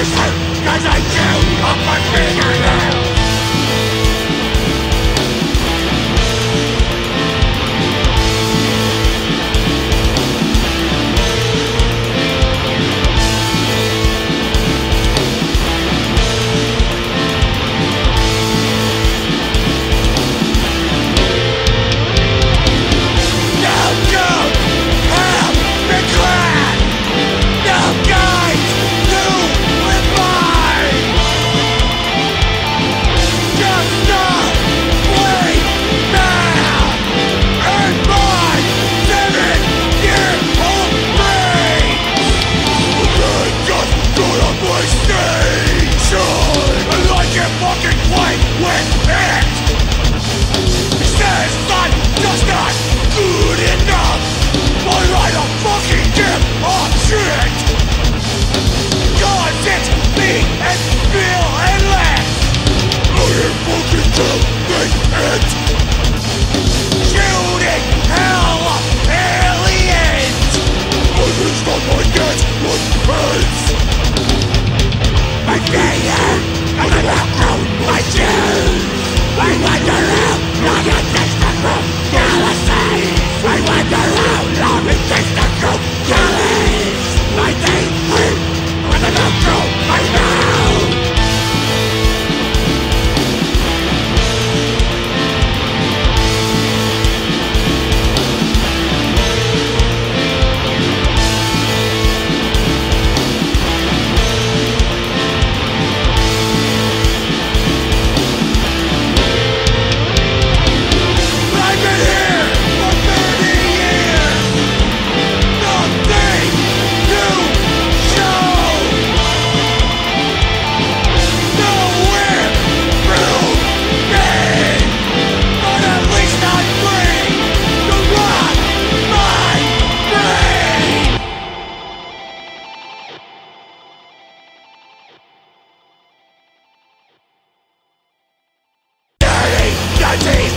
'cause I chewed up my fingernails.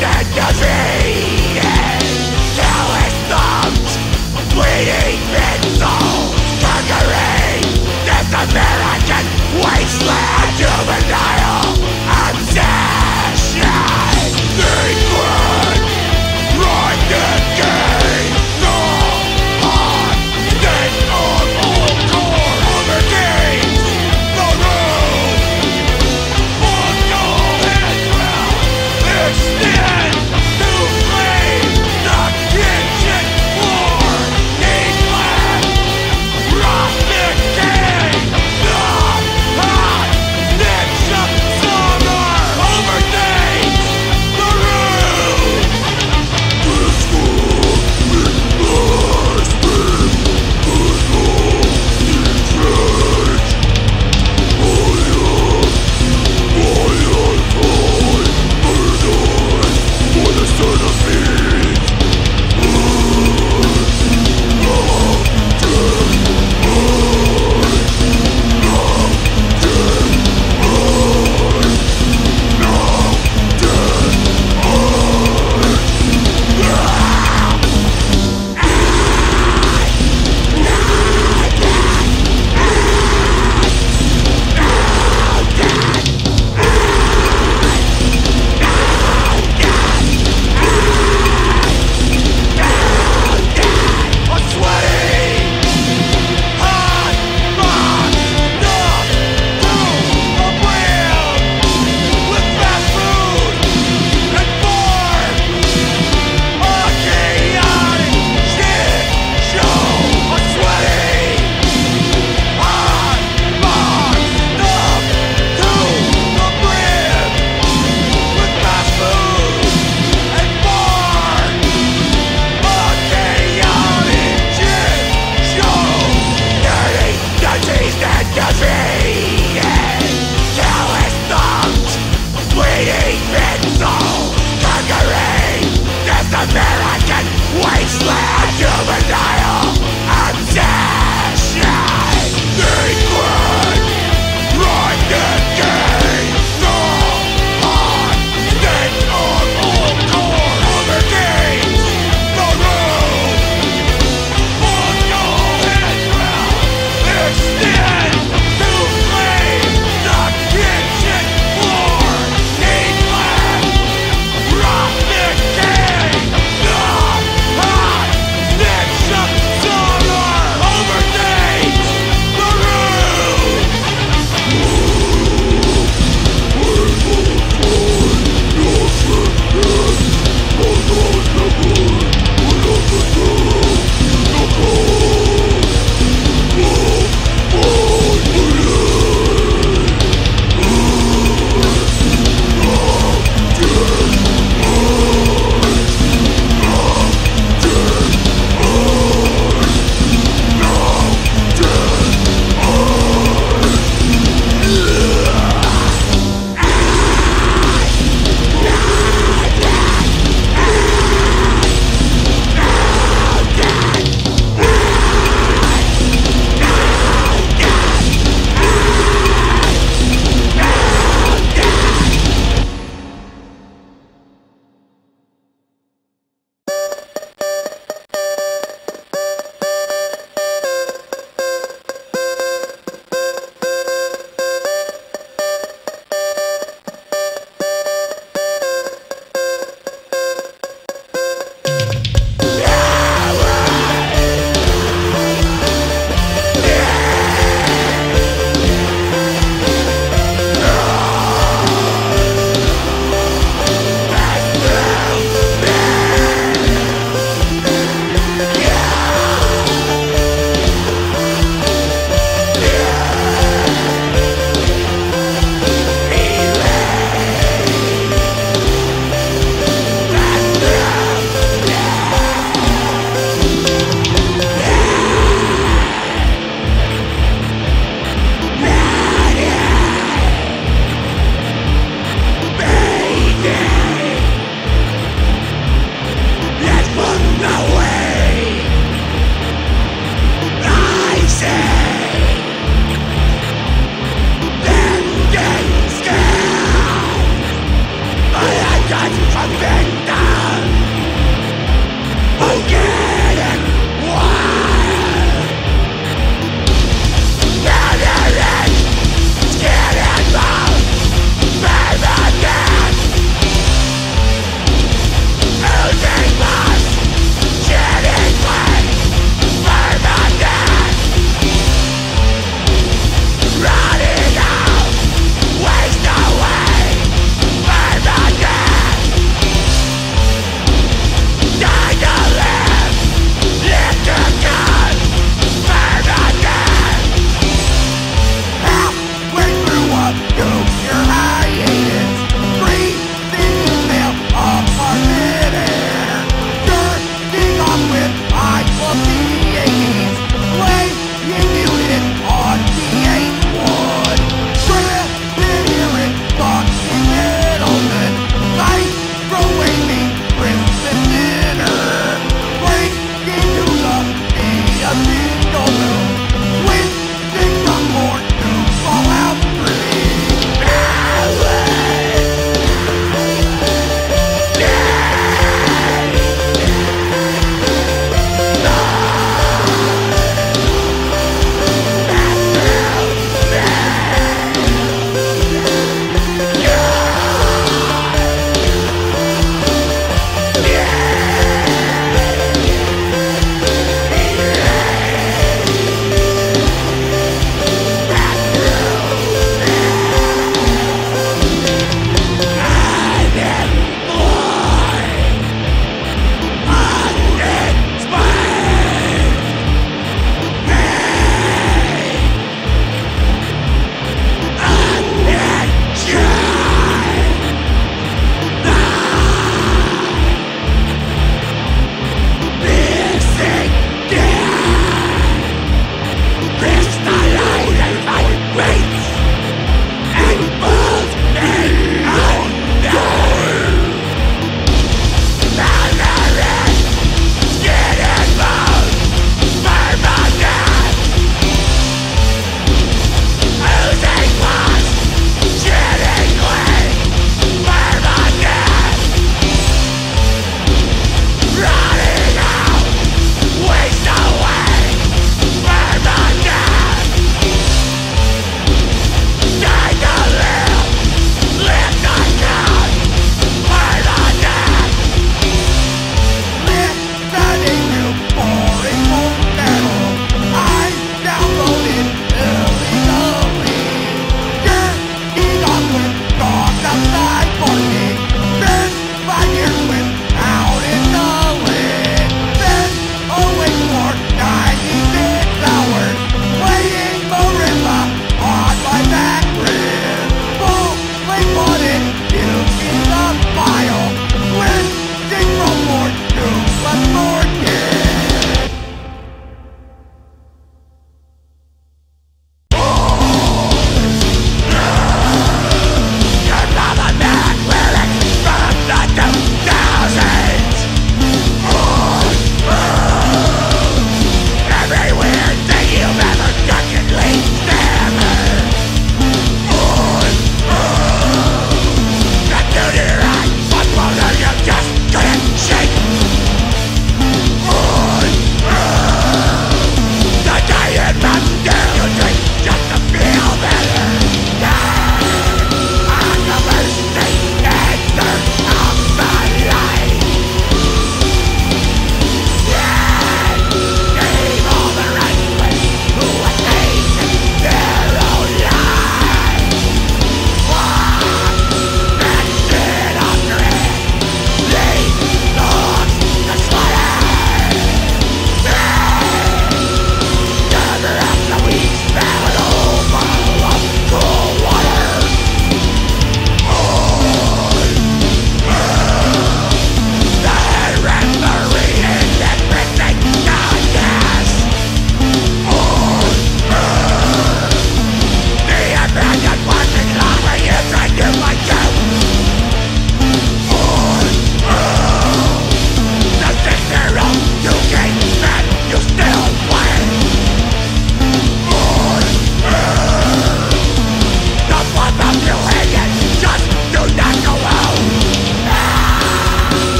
That does it!